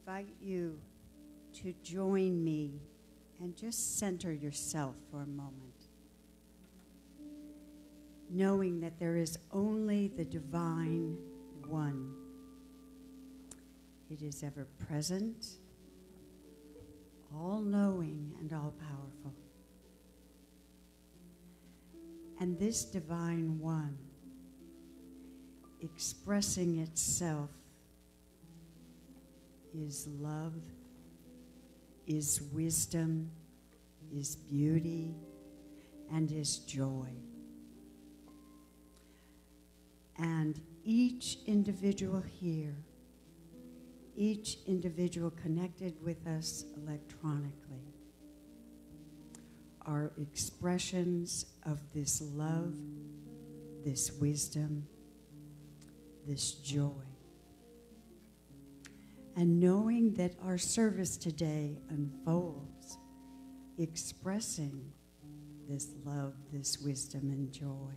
invite you to join me and just center yourself for a moment, knowing that there is only the Divine One. It is ever present, all knowing and all powerful. And this Divine One, expressing itself, is love, is wisdom, is beauty, and is joy. And each individual here, each individual connected with us electronically, are expressions of this love, this wisdom, this joy. And knowing that our service today unfolds, expressing this love, this wisdom, and joy,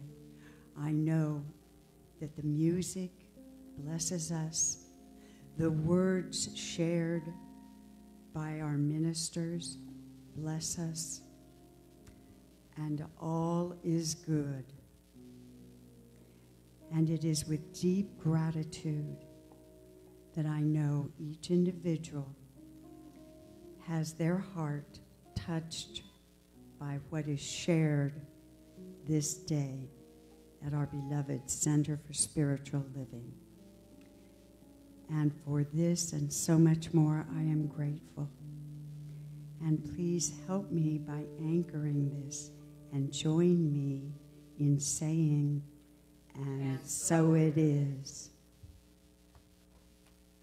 I know that the music blesses us, the words shared by our ministers bless us, and all is good. And it is with deep gratitude that I know each individual has their heart touched by what is shared this day at our beloved Center for Spiritual Living. And for this and so much more, I am grateful. And please help me by anchoring this and join me in saying, and so it is.